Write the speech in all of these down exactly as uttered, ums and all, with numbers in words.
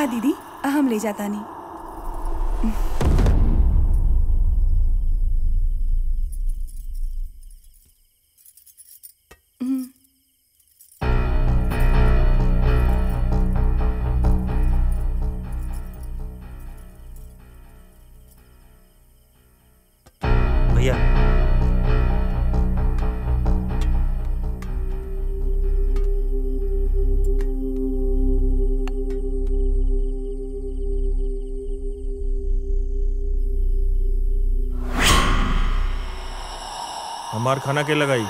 रा दीदी अहम ले जाता नहीं। भैया हमार खाना के लगाई।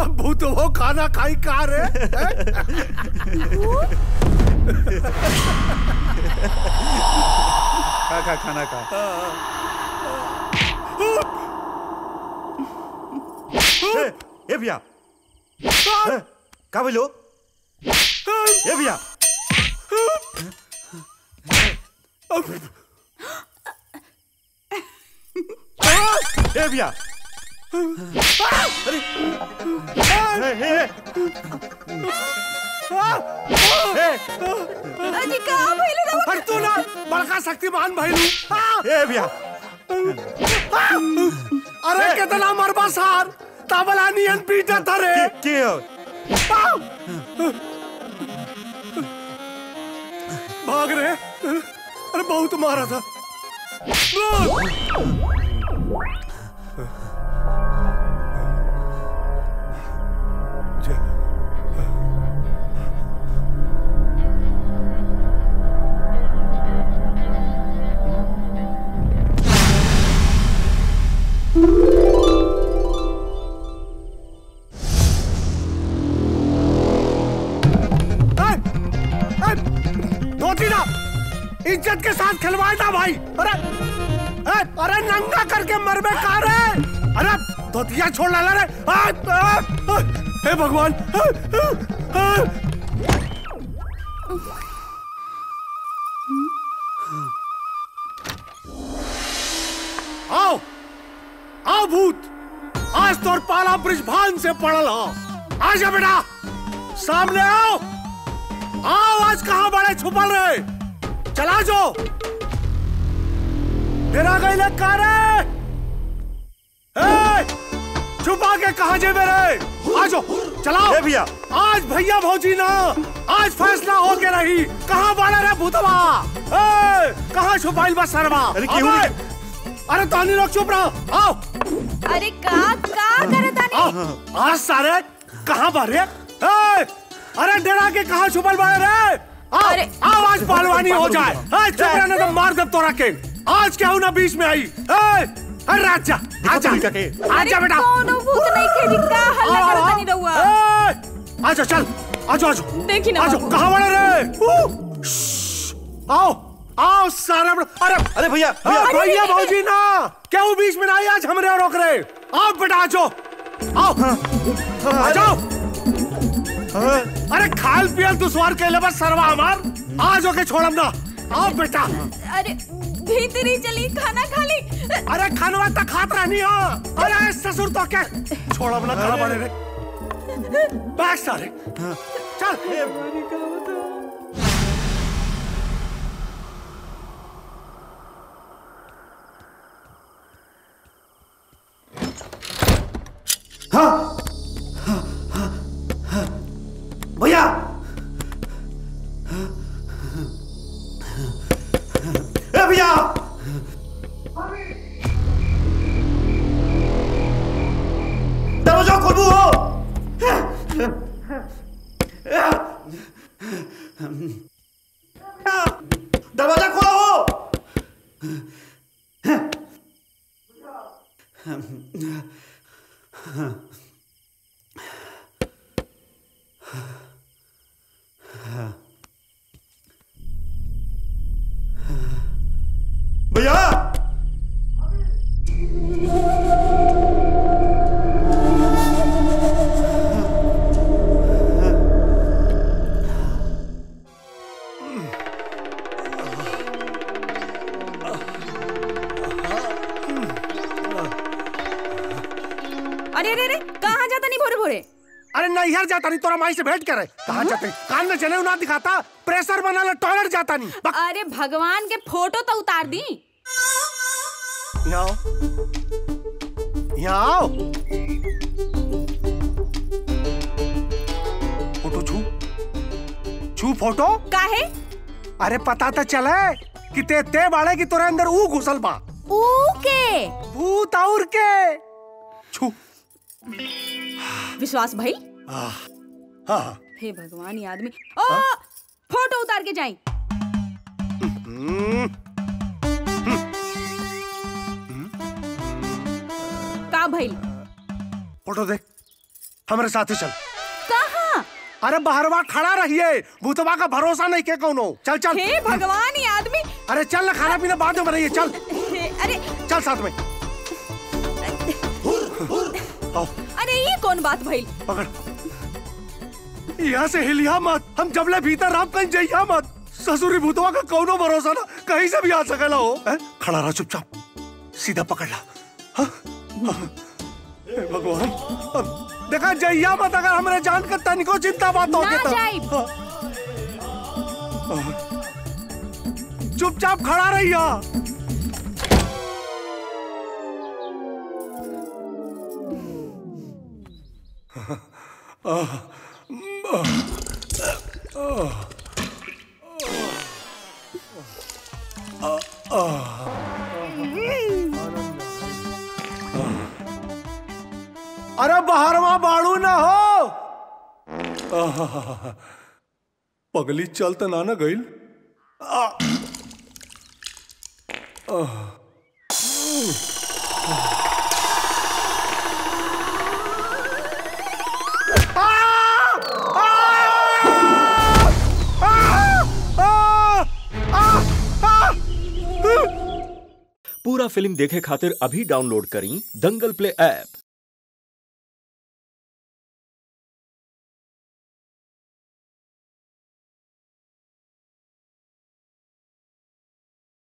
अब भूत वो खाना खाई कहाँ रे? खा खा खाना खा। ए भैया का बोलो? ए भैया ए भैया बड़का शक्तिमान भैलू। अरे कितना मरबा सार तावला नियन पीटा था रे के भाग रे। अरे बहुत मारा था। इज्जत के साथ खिलवाए ना भाई। अरे ए, अरे नंगा करके मरबे का रे। अरे धोतिया छोड़ ला रे। हे भगवान। आओ आओ भूत, आज तोर पाला ब्रिजभान से पड़ल हो। आ जा बेटा, सामने आओ आओ। आज कहाँ बड़े छुपल रहे? चला जो तेरा गईले कारे। छुपा के कहा जे मेरे? आज चलाओ भैया। आज भैया भौजी ना, आज फैसला हो के रही। कहाँ वाला रे भूतवा? कहाँ छुपाइल बा सरवा? अरे तानी लोग चुप रहो। आओ। अरे का का करे तानी? आज सारे कहाँ बारे? अरे डेरा के कहाँ छुपल बारे रे? अरे आवाज पहलवानी हो जाए। आज चुपराना तो मार दब तोरा के। आज क्या होना बीच में आई? अरे आजा आजा आजा बेटा। कोनो भूत नहीं खेली का हल्ला करता नहीं रहुआ। आजा चल आजा आजा। देखी ना आजा कहाँ वाले रे? आओ आओ सारा। अरे अरे भैया भैया भौजी ना, क्या वो बीच में आई? आज हमरे और रोक रहे। आओ बेटा आजो आओ आजाओ। अरे खाल पियल दुश्वार के बस सरवा हमार। आज होके छोड़म ना। आओ बेटा। अरे भीतरी चली खाना खा ली। अरे खानवा तक खात रहनी हो। अरे ससुर तो क्या छोड़म ना खाना पड़े रे। बैठ सारे चल। हाँ भैया ए भैया दरवाजा खोलू हो। दरवाजा खोलो हो। भैया इधर जाता नहीं तोरा माई से भेंट करे। कहाँ जाते कान में जनेऊ ना दिखाता प्रेशर बना ले टॉयलेट जाता नहीं। बक... अरे भगवान के फोटो तो उतार दी। यहाँ आओ फोटो छू छू फोटो काहे? अरे पता तो चले कि ते ते बाड़े की तोरे अंदर ऊ घुसल बा ऊ के भूत और के छू। विश्वास भाई आ, आ, हे भगवान ये आदमी ओ फोटो उतार के जाए। का भाई फोटो देख हमारे साथ ही चल। कहाँ? अरे बाहरवा खड़ा रहिए भूतवा का भरोसा नहीं के कौनो। चल चल हे भगवान ये आदमी। अरे चल ना खाना पीना बाद में बनाइए चल। अरे चल साथ में। अरे ये कौन बात भाई पकड़ यहाँ से हिलिया मत। हम जबले भीतर रामकंज जाइया मत। ससुरी भूतवा का कौनो भरोसा ना कहीं से भी आ सकेला हो। खड़ा रहा चुपचाप सीधा पकड़ ला। हा? हा? भगवान देखा जाइया मत। अगर हमरे जान का तनिको चिंता बात होगी तो चुपचाप खड़ा रहिया। अरे बाहरवा बाड़ू ना हो। पगली चल तो ना ना गईल। पूरा फिल्म देखे खातिर अभी डाउनलोड करें दंगल प्ले ऐप।